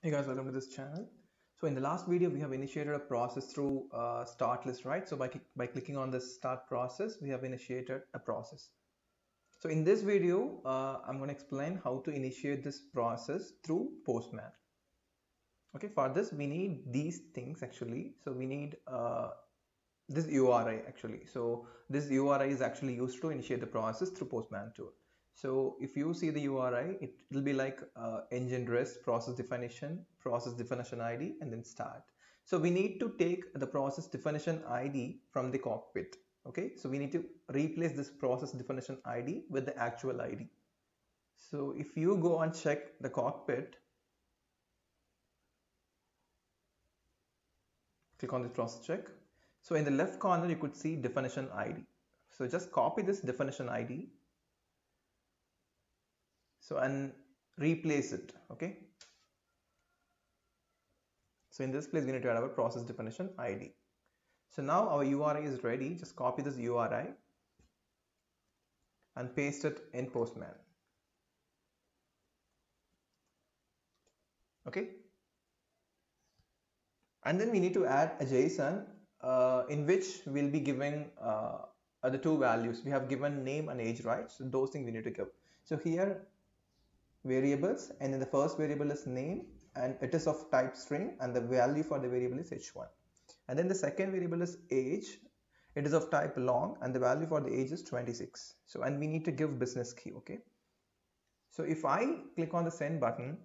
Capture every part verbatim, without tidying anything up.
Hey guys, welcome to this channel. So in the last video, we have initiated a process through uh, start list, right? So by, by clicking on this start process, we have initiated a process. So in this video, uh, I'm going to explain how to initiate this process through Postman. Okay, for this, we need these things actually. So we need uh, this U R I actually. So this U R I is actually used to initiate the process through Postman tool. So if you see the U R I, it will be like uh, engine rest, process definition, process definition I D, and then start. So we need to take the process definition I D from the cockpit. Okay, so we need to replace this process definition I D with the actual I D. So if you go and check the cockpit, click on the process check. So in the left corner, you could see definition I D. So just copy this definition I D. So, and replace it, okay? So, in this place, we need to add our process definition I D. So, now our U R I is ready. Just copy this U R I and paste it in Postman. Okay? And then we need to add a JSON uh, in which we'll be giving uh, the two values. We have given name and age, right? So, those things we need to give. So, here, variables, and then the first variable is name and it is of type string and the value for the variable is h one, and then the second variable is age. It is of type long and the value for the age is twenty-six. So, and we need to give business key. Okay, so if I click on the send button,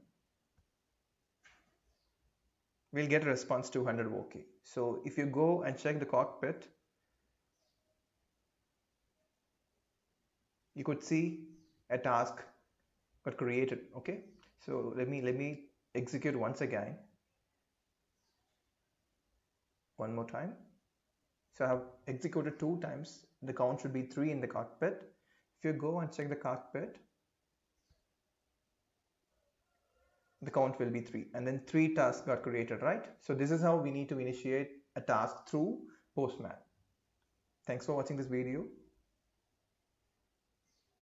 we'll get a response two hundred OK. So if you go and check the cockpit, you could see a task got created. Okay, so let me let me execute once again, one more time. So I have executed two times. The count should be three in the cockpit. If you go and check the cockpit, the count will be three, and then three tasks got created, right? So this is how we need to initiate a task through Postman. Thanks for watching this video.